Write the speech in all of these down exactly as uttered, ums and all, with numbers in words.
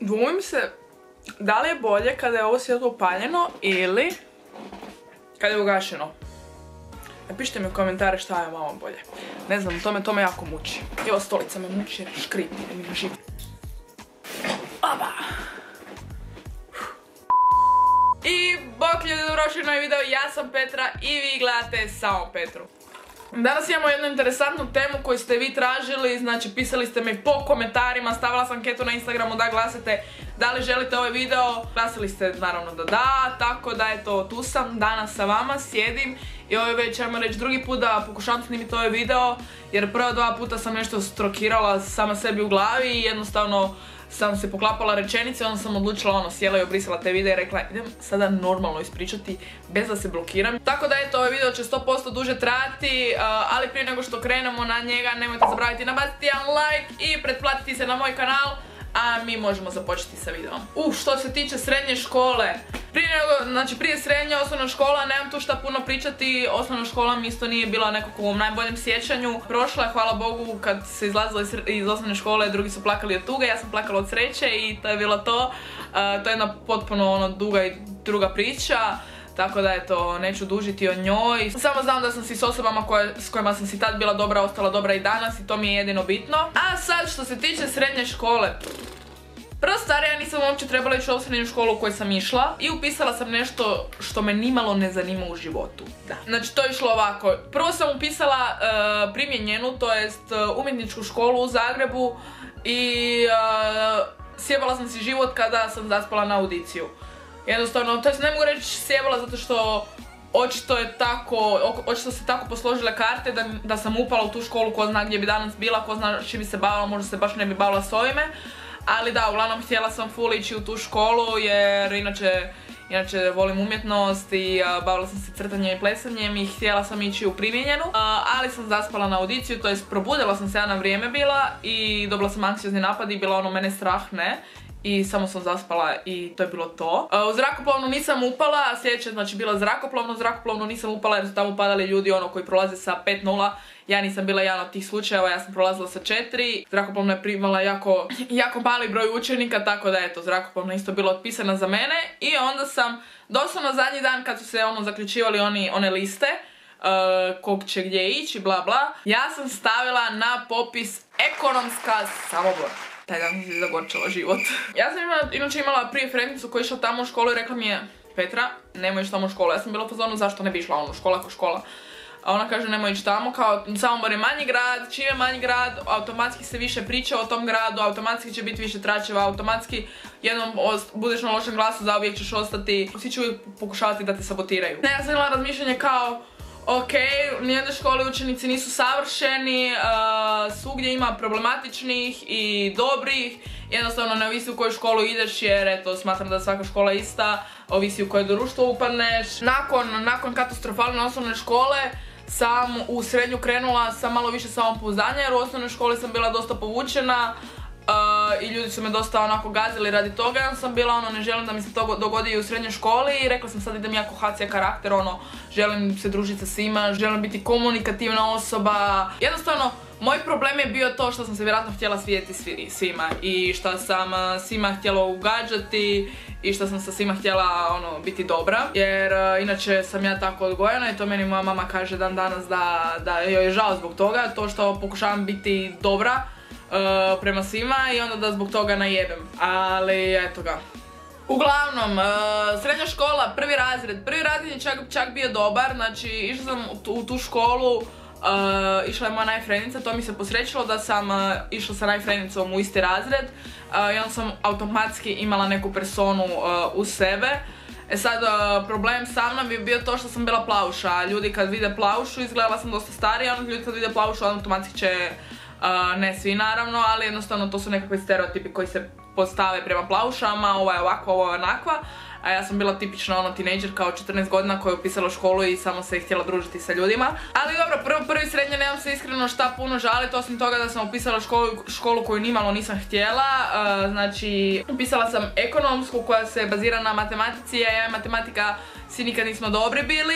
Dvomim se da li je bolje kada je ovo svjetlo upaljeno ili kada je ugašeno. Napišite mi u komentare šta je vama bolje. Ne znam, to me, to me jako muči. I ova stolica me muči jer škripi, jer mi ne živi. Oba! I bok ljudi, dobrošli u novi video, ja sam Petra i vi gledate samo Petru. Danas imamo jednu interesantnu temu koju ste vi tražili, znači pisali ste mi po komentarima, stavila sam anketu na Instagramu da glasate da li želite ovaj video, glasili ste naravno da da, tako da eto, tu sam danas sa vama, sjedim i ovo je već, ajmo reći, drugi put da pokušam snimiti ovaj video, jer prva dva puta sam nešto strokirala sama sebi u glavi i jednostavno sam se poklapala rečenice, onda sam odlučila ono, sjela i obrisala te videe i rekla idem sada normalno ispričati bez da se blokiram. Tako da eto, ovaj video će sto posto duže trajati, ali prije nego što krenemo na njega nemojte zaboraviti nabaciti jedan like i pretplatiti se na moj kanal, a mi možemo započeti sa videom. Uf, što se tiče srednje škole, prije nego, znači prije srednje osnovna škola, nemam tu šta puno pričati, osnovna škola mi isto nije bila nekako u najboljem sjećanju. Prošla je, hvala Bogu, kad se izlazila iz, iz osnovne škole, drugi su plakali od tuge, ja sam plakala od sreće i to je bilo to. Uh, to je jedna potpuno ono, duga i druga priča. Tako da eto, neću dužiti o njoj. Samo znam da sam si s osobama koje, s kojima sam si tad bila dobra, ostala dobra i danas i to mi je jedino bitno. A sad što se tiče srednje škole. Prvo stara, ja nisam uopće trebala ići u ovu srednju školu u kojoj sam išla i upisala sam nešto što me nimalo ne zanima u životu. Da. Znači to je išlo ovako. Prvo sam upisala uh, primjenjenu, to jest umjetničku školu u Zagrebu i uh, sjebala sam si život kada sam zaspala na audiciju. Jednostavno, to ne mogu reći sjebala zato što očito je tako, očito se tako posložile karte da, da sam upala u tu školu, ko zna gdje bi danas bila, ko zna čim bi se bavila, možda se baš ne bi bavila s ovime. Ali da, uglavnom htjela sam full ići u tu školu jer inače, inače volim umjetnost i a, bavila sam se crtanjem i plesanjem i htjela sam ići u primjenjenu. A, ali sam zaspala na audiciju, to jest probudila sam se ja na vrijeme bila i dobila sam anksiozni napad i bila ono mene strah ne. I samo sam zaspala i to je bilo to. U zrakoplovnu nisam upala, a sljedeća znači bila zrakoplovno, u zrakoplovnu nisam upala jer su tamo padali ljudi ono koji prolaze sa pet nula. Ja nisam bila jedan od tih slučajeva, ja sam prolazila sa četiri. Zrakoplovna je primala jako, jako mali broj učenika, tako da eto, zrakoplovna isto bila otpisana za mene. I onda sam, doslovno zadnji dan kad su se ono zaključivali oni, one liste, Uh, kog će gdje ići, bla bla, ja sam stavila na popis ekonomska Samobor. Taj dan sam se zagorčala život. Ja sam imala, inače imala prije frendicu koja je išla tamo u školu i rekla mi je Petra, nemoj ići tamo u školu. Ja sam bila u fazonu zašto ne bi išla ono, škola ko škola. A ona kaže nemoj ići tamo, kao Samobor je manji grad, čim je manji grad, automatski se više priča o tom gradu, automatski će biti više tračeva, automatski jednom budeš na lošem glasu, zauvijek ćeš ostati, svi će uvijek pokušavati da te sabotiraju. Ne, ja sam imala razmišljanje kao ok, nijedne škole učenici nisu savršeni, uh, svugdje ima problematičnih i dobrih, jednostavno ne ovisi u koju školu ideš jer eto, smatram da svaka škola ista, ovisi u koje društvo upadneš. Nakon, nakon katastrofalne osnovne škole sam u srednju krenula sa malo više samopouzdanja jer u osnovnoj školi sam bila dosta povučena uh, i ljudi su me dosta onako gazili radi toga, ja sam bila ono ne želim da mi se to dogodi i u srednjoj školi i rekla sam sad idem jako ha ce karakter ono, želim se družiti sa svima, želim biti komunikativna osoba. Jednostavno, moj problem je bio to što sam se vjerojatno htjela svidjeti svima i što sam svima htjela ugađati i što sam sa svima htjela ono, biti dobra. Jer inače sam ja tako odgojena i to meni moja mama kaže dan danas da, da joj je žao zbog toga, to što pokušavam biti dobra uh, prema svima i onda da zbog toga najebem. Ali eto ga. Uglavnom, srednja škola, prvi razred, prvi razred je čak, čak bio dobar, znači išla sam u tu školu, išla je moja najfrenica, to mi se posrećilo da sam išla sa najfrenicom u isti razred i onda sam automatski imala neku personu u sebe. E sad, problem sa mnom je bio to što sam bila plavuša, ljudi kad vide plavušu, izgledala sam dosta starija, ljudi kad vide plavušu automatski će, ne svi naravno, ali jednostavno to su nekakvi stereotipi koji se postave prema plavušama, ova je ovakva, ova je onakva. A ja sam bila tipična ono tinejdžerka od četrnaest godina koja je upisala školu i samo se htjela družiti sa ljudima. Ali dobro, prvo, prvi srednje nemam se iskreno šta puno žaliti osim toga da sam upisala školu, školu koju nimalo nisam htjela. Uh, znači, upisala sam ekonomsku koja se bazira na matematici, a ja je matematika svi nikad nismo dobri bili.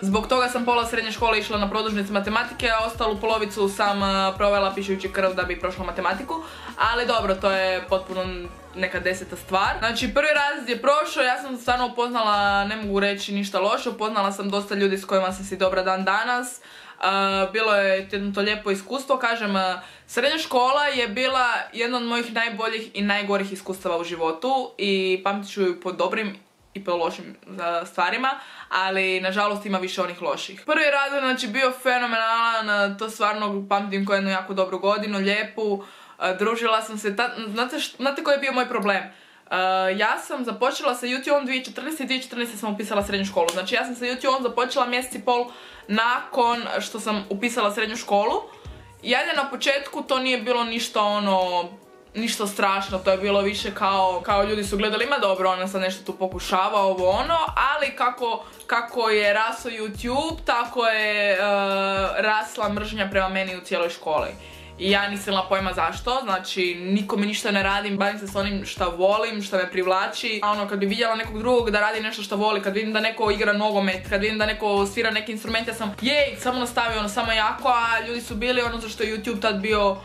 Zbog toga sam pola srednje škole išla na produžnicu matematike, a ostalu polovicu sam provela pišujući krv da bi prošla matematiku. Ali dobro, to je potpuno neka deseta stvar. Znači, prvi razred je prošao, ja sam stvarno upoznala, ne mogu reći ništa loše, upoznala sam dosta ljudi s kojima sam si dobra dan danas. Bilo je jedno to lijepo iskustvo, kažem, srednja škola je bila jedna od mojih najboljih i najgorih iskustava u životu i pamtit ću ju po dobrim i po lošim stvarima, ali nažalost ima više onih loših. Prvi razred, znači, bio fenomenalan, to stvarno pamtim kao jednu jako dobru godinu, lijepu, družila sam se, znate koji je bio moj problem? Ja sam započela sa YouTube-om dvije tisuće četrnaeste i dvije tisuće četrnaeste sam upisala srednju školu. Znači ja sam sa YouTube-om započela mjesec i pol nakon što sam upisala srednju školu. Jadje na početku to nije bilo ništa ono, ništa strašno, to je bilo više kao, kao ljudi su gledali, ima dobro, ona sad nešto tu pokušava, ovo ono, ali kako, kako je rasao YouTube, tako je e, rasla mržnja prema meni u cijeloj školi. I ja nisam imala pojma zašto, znači nikome ništa ne radim, bavim se s onim šta volim, šta me privlači. A ono, kad bi vidjela nekog drugog da radi nešto šta voli, kad vidim da neko igra nogomet, kad vidim da neko svira neki instrument, ja sam jej, samo nastavio, ono, samo jako, a ljudi su bili ono zašto je YouTube tad bio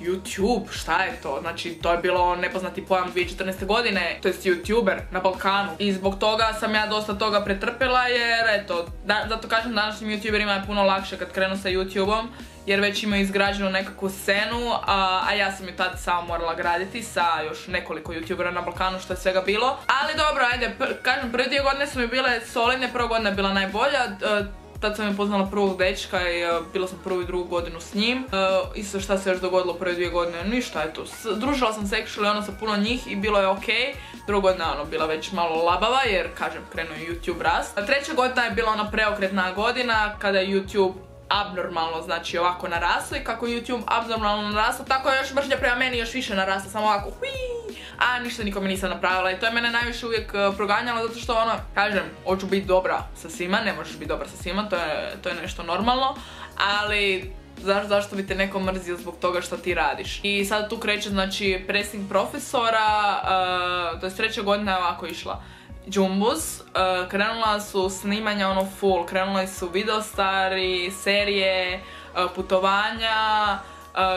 YouTube, šta je to? Znači, to je bilo nepoznati pojam dvije tisuće četrnaeste. godine, to je YouTuber na Balkanu. I zbog toga sam ja dosta toga pretrpjela jer, eto, da, zato kažem, današnjim YouTuberima je puno lakše kad krenu sa YouTube-om jer već imaju izgrađenu nekakvu scenu, a, a ja sam ju tad samo morala graditi sa još nekoliko YouTubera na Balkanu, što je svega bilo. Ali dobro, ajde, pr kažem, prve dvije godine su mi bile solidne, prva godina je bila najbolja. Tad sam je poznala prvog dečka i bila sam prvu i drugu godinu s njim. Isto šta se još dogodilo prve dvije godine, ništa, eto. Družila sam se actually ono sa puno njih i bilo je okej. Druga godina ono bila već malo labava jer, kažem, krenuo je YouTube rast. Treća godina je bila ona preokretna godina kada je YouTube abnormalno, znači ovako naraslo i kako YouTube abnormalno naraslo, tako je još mržnja prema meni još više narasla, samo ovako huiii, a ništa nikome nisam napravila i to je mene najviše uvijek proganjalo zato što ono, kažem, hoću biti dobra sa svima, ne možeš biti dobra sa svima, to je, to je nešto normalno, ali zaš, zašto bi te neko mrzio zbog toga što ti radiš. I sad tu kreće, znači, pressing profesora, uh, to je treća godina je ovako išla. Joomboos, krenula su snimanja ono full, krenula su videostari, serije, putovanja,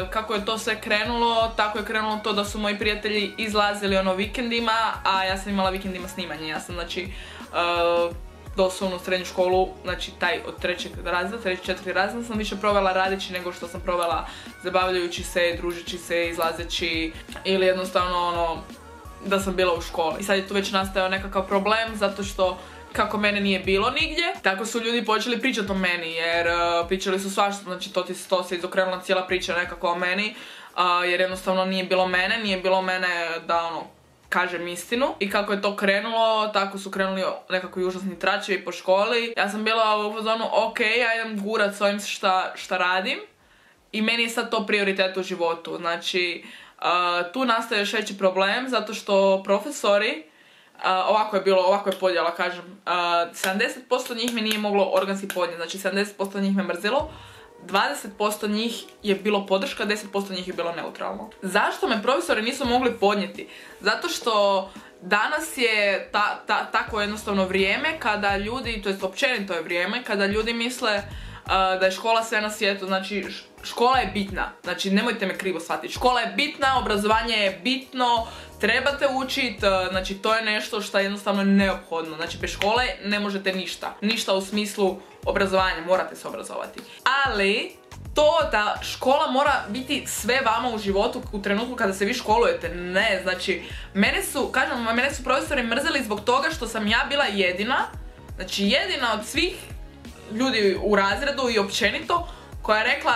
kako je to sve krenulo, tako je krenulo to da su moji prijatelji izlazili ono vikendima, a ja sam imala vikendima snimanje, ja sam, znači, doslovno u srednju školu, znači taj od trećeg razreda, treći, četvrti razred sam više provela radeći nego što sam provela zabavljajući se, družeći se, izlazeći ili jednostavno ono da sam bila u školi. I sad je tu već nastao nekakav problem zato što kako mene nije bilo nigdje, tako su ljudi počeli pričati o meni jer uh, pričali su svašta, znači to, ti, to se izokrenula cijela priča nekako o meni uh, jer jednostavno nije bilo mene, nije bilo mene da ono kažem istinu. I kako je to krenulo, tako su krenuli nekako užasni tračevi po školi. Ja sam bila u fazonu ok, ja idem gurat s ovim šta, šta radim i meni je sad to prioritet u životu, znači Uh, tu nastaje još veći problem zato što profesori, uh, ovako je bilo, ovako je podjela, kažem, uh, sedamdeset posto njih mi nije moglo organski podnijeti, znači sedamdeset posto njih me mrzilo, dvadeset posto njih je bilo podrška, deset posto njih je bilo neutralno. Zašto me profesori nisu mogli podnijeti? Zato što danas je ta, ta, tako jednostavno vrijeme kada ljudi, to je općenito je vrijeme, kada ljudi misle da je škola sve na svijetu, znači škola je bitna, znači nemojte me krivo shvatiti, škola je bitna, obrazovanje je bitno, trebate učit, znači to je nešto što je jednostavno neophodno, znači bez škole ne možete ništa, ništa u smislu obrazovanja, morate se obrazovati, ali to da škola mora biti sve vama u životu u trenutku kada se vi školujete, ne, znači mene su, kažem, mene su profesori mrzeli zbog toga što sam ja bila jedina, znači jedina od svih ljudi u razredu i općenito koja je rekla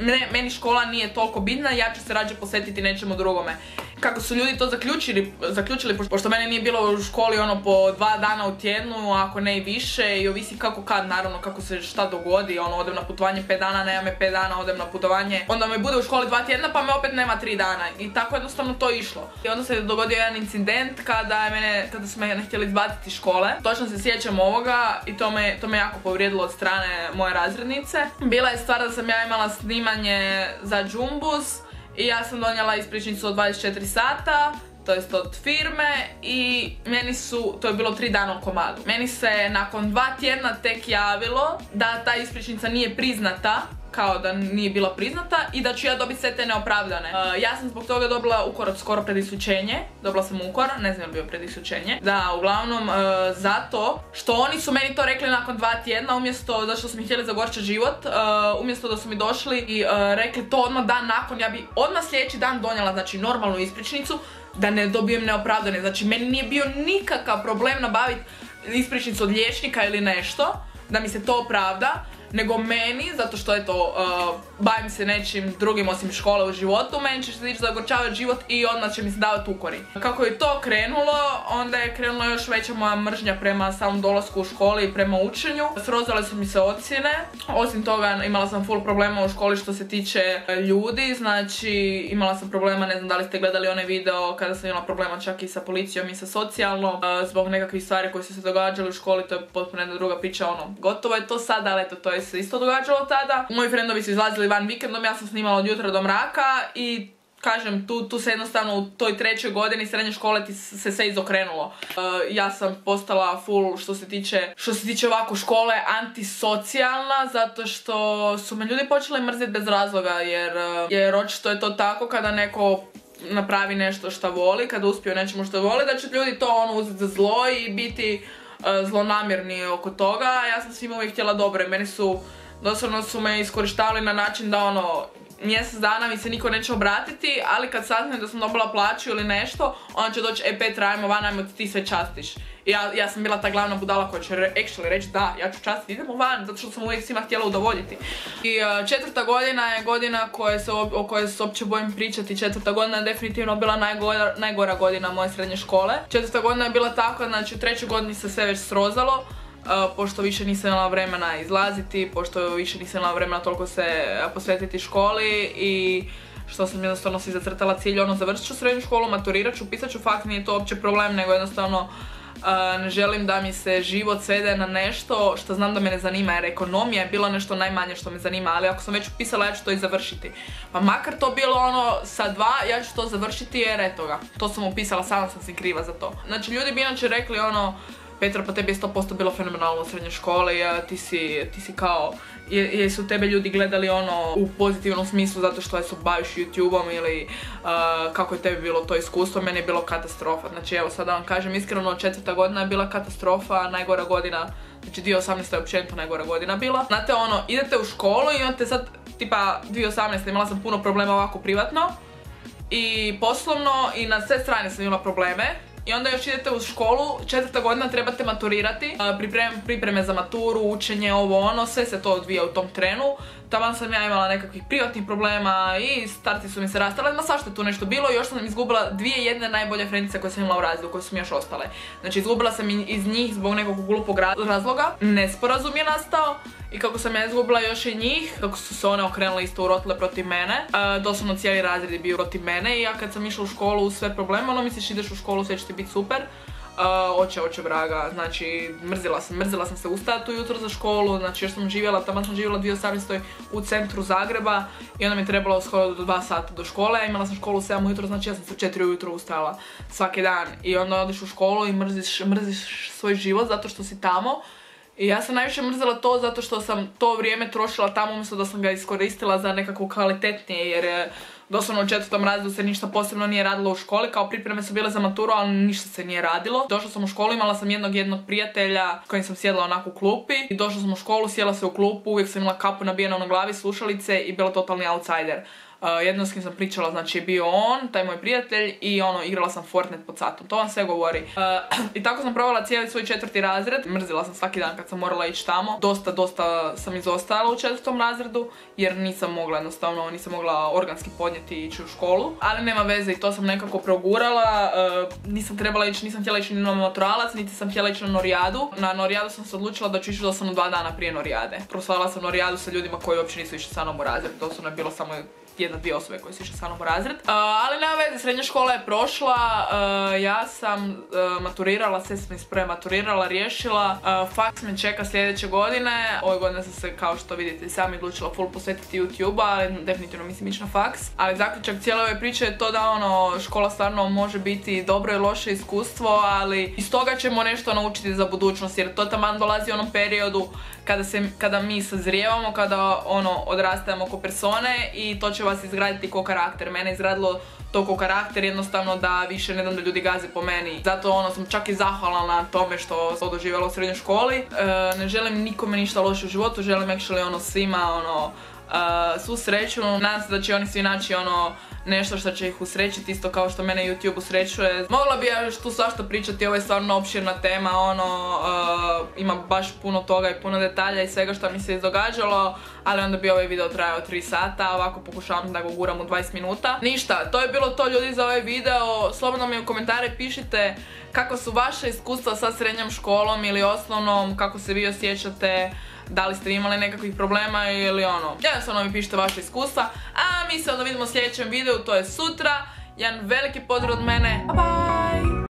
ne, meni škola nije toliko bitna, ja ću se rađe posvetiti nečemu drugome. Kako su ljudi to zaključili, zaključili pošto mene nije bilo u školi ono po dva dana u tjednu, ako ne i više i ovisi kako kad, naravno kako se šta dogodi, ono odem na putovanje pet dana, nema me pet dana, odem na putovanje, onda me bude u školi dva tjedna pa me opet nema tri dana i tako jednostavno to išlo. I onda se dogodio jedan incident kada, mene, kada su me ne htjeli izbaciti iz škole, točno se sjećam ovoga i to me, to me jako povrijedilo od strane moje razrednice. Bila je stvar da sam ja imala snimanje za Joomboos i ja sam donijela ispričnicu od dvadeset četiri sata to jest od firme, i meni su, to je bilo tri dana u komadu, meni se nakon dva tjedna tek javilo da ta ispričnica nije priznata, kao da nije bila priznata, i da ću ja dobiti sve te neopravdane. E, ja sam zbog toga dobila ukor od skoro pred isključenje, dobila sam ukor, ne znam je li bio pred isključenje. Da, uglavnom, e, zato što oni su meni to rekli nakon dva tjedna, umjesto da što su mi htjeli zagorčati život, e, umjesto da su mi došli i e, rekli to odmah dan nakon, ja bi odmah sljedeći dan donijela, znači, normalnu ispričnicu, da ne dobijem neopravdane. Znači, meni nije bio nikakav problem nabaviti ispričnicu od liječnika ili nešto, da mi se to opravda, nego meni, zato što eto, uh, bavim se nečim drugim osim škole u životu, meni će se ići zagorčavati život i odmah će mi se davati ukori. Kako je to krenulo, onda je krenula još veća moja mržnja prema samom dolasku u školi i prema učenju. Srozale su mi se ocjene, osim toga imala sam full problema u školi što se tiče ljudi, znači imala sam problema, ne znam da li ste gledali onaj video kada sam imala problema čak i sa policijom i sa socijalnom, uh, zbog nekakvih stvari koje su se događale u školi, to je potpuno jedna druga priča, ono, gotovo je to sad, ali eto, to je se isto događalo tada. Moji frendovi su izlazili van vikendom, ja sam snimala od jutra do mraka i kažem, tu, tu se jednostavno u toj trećoj godini srednje škole ti se sve izokrenulo. E, ja sam postala full što se tiče, što se tiče ovako škole, antisocijalna, zato što su me ljudi počeli mrziti bez razloga, jer, jer očito je to tako kada neko napravi nešto što voli, kada uspije nečemu što voli, da će ljudi to ono uzeti za zlo i biti zlonamjerni oko toga. Ja sam svima uvijek htjela dobro i meni su, doslovno su me iskorištavali na način da ono, mjesec dana mi se niko neće obratiti, ali kad sazna da sam dobila plaću ili nešto, onda će doći, e Petra, ajmo van, ajmo ti sve častiš. I ja, ja sam bila ta glavna budala koja će actually reći da, ja ću častiti, idemo van, zato što sam uvijek svima htjela udovoljiti. I uh, četvrta godina je godina koje se, o kojoj se uopće bojim pričati. Četvrta godina je definitivno bila najgora, najgora godina moje srednje škole. Četvrta godina je bila tako, znači u trećoj godini se sve već srozalo. Uh, pošto više nisam imala vremena izlaziti, pošto više nisam imala vremena toliko se posvetiti školi, i što sam jednostavno si zacrtala cilj, ono, završit ću srednju školu, maturirat ću, pisat ću, fakt nije to uopće problem, nego jednostavno uh, ne želim da mi se život svede na nešto što znam da me ne zanima, jer ekonomija je bila nešto najmanje što me zanima, ali ako sam već upisala, ja ću to i završiti. Pa makar to bilo ono sa dva, ja ću to završiti jer eto ga, to sam upisala, sama sam si kriva za to. Znači, ljudi bi inače rekli ono, Petra, pa tebi je sto posto bilo fenomenalno u srednjoj školi, ti si, ti si kao, jesu tebe ljudi gledali ono u pozitivnom smislu zato što se baviš YouTube-om ili uh, kako je tebi bilo to iskustvo. Meni je bilo katastrofa, znači evo sad da vam kažem iskreno, četvrta godina je bila katastrofa, najgora godina, znači dvije tisuće osamnaesta je općenito najgora godina bila. Znate ono, idete u školu i imate sad, tipa dvije tisuće osamnaeste imala sam puno problema ovako privatno i poslovno i na sve strane sam imala probleme. I onda još idete u školu, četvrta godina trebate maturirati, pripreme, pripreme za maturu, učenje, ovo ono, sve se to odvija u tom trenu. Taman sam ja imala nekakvih privatnih problema i starti su mi se rastale, ma svašta je tu nešto bilo, još sam izgubila dvije jedne najbolje frendice koje sam imala u razredu, koje su mi još ostale. Znači, izgubila sam iz njih zbog nekog glupog razloga, nesporazum je nastao. I kako sam ja izgubila još i njih, kako su se one okrenule isto urotile protiv mene, e, doslovno cijeli razred je bio protiv mene, i ja kad sam išla u školu uz sve probleme, ono misliš ideš u školu, sve će ti biti super, e, oče, oče vraga, znači mrzila sam, mrzila sam se ustajati ujutro za školu, znači još sam živjela, tamo sam živjela dvije tisuće osamnaeste u centru Zagreba i onda mi je trebalo skoro do dva sata do škole, ja imala sam školu u sedam ujutro, znači ja sam se u četiri ujutro ustajala svaki dan, i onda odiš u školu i mrziš, mrziš svoj život zato što si tamo. I ja sam najviše mrzila to zato što sam to vrijeme trošila tamo umjesto da sam ga iskoristila za nekako kvalitetnije, jer doslovno u četvrtom razredu se ništa posebno nije radilo u školi, kao pripreme su bile za maturu, ali ništa se nije radilo. Došla sam u školu, imala sam jednog jednog prijatelja s kojim sam sjedla onako u klupi, i došla sam u školu, sjela se u klupu, uvijek sam imala kapu nabijenu na glavi, slušalice, i bila totalni outsider. Uh, jedno s kim sam pričala, znači, je bio on, taj moj prijatelj, i ono, igrala sam Fortnite pod satom, to vam sve govori. Uh, I tako sam provala cijeli svoj četvrti razred, mrzila sam svaki dan kad sam morala ići tamo, dosta, dosta sam izostajala u četvrtom razredu, jer nisam mogla, jednostavno, nisam mogla organski podnijeti i ići u školu, ali nema veze, i to sam nekako progurala, uh, nisam trebala ići, nisam htjela ići ni na maturalac, niti sam htjela ići na Norijadu. Na Norijadu sam se odlučila da ću ići doslovno dva dana prije Norijade. Prosvala sam Norijadu sa ljudima koji uopće nisu išli sa mnom u razred, doslovno je bilo samo jedna, dvije osobe koje su išle sa mnom u razred. Uh, ali nema veze, srednja škola je prošla, uh, ja sam uh, maturirala, sve sam isprve maturirala, riješila. Uh, faks me čeka sljedeće godine. Ove godine sam se, kao što vidite, sami odlučila full posvetiti YouTube-a, ali definitivno mislim ići na faks. Ali zaključak cijele ove priče je to da ono, škola stvarno može biti dobro i loše iskustvo, ali iz toga ćemo nešto naučiti za budućnost, jer to taman dolazi u onom periodu kada, se, kada mi sazrijevamo, kada ono, odrastajemo ko persone, i to će vas izgraditi ko karakter. Mene je izgradilo to ko karakter, jednostavno da više ne dam da ljudi gaze po meni. Zato ono, sam čak i zahvalna na tome što sam doživjela u srednjoj školi. E, ne želim nikome ništa loše u životu, želim actually ono, svima ono, e, svu sreću. Nadam se da će oni svi naći ono, nešto što će ih usrećiti, isto kao što mene YouTube usrećuje. Mogla bi ja tu svašta pričati, ovo je stvarno opširna tema, ono, uh, ima baš puno toga i puno detalja i svega što mi se izdogađalo, ali onda bi ovaj video trajao tri sata, ovako pokušavam da ga guram u dvadeset minuta. Ništa, to je bilo to ljudi za ovaj video, slobodno mi u komentare pišite kako su vaše iskustva sa srednjom školom ili osnovnom, kako se vi osjećate, da li ste imali nekakvih problema ili ono. Jednostavno mi pišite vaše iskustva, a mi se onda vidimo u sljedećem videu, to je sutra. Jedan veliki pozdrav od mene, bye bye!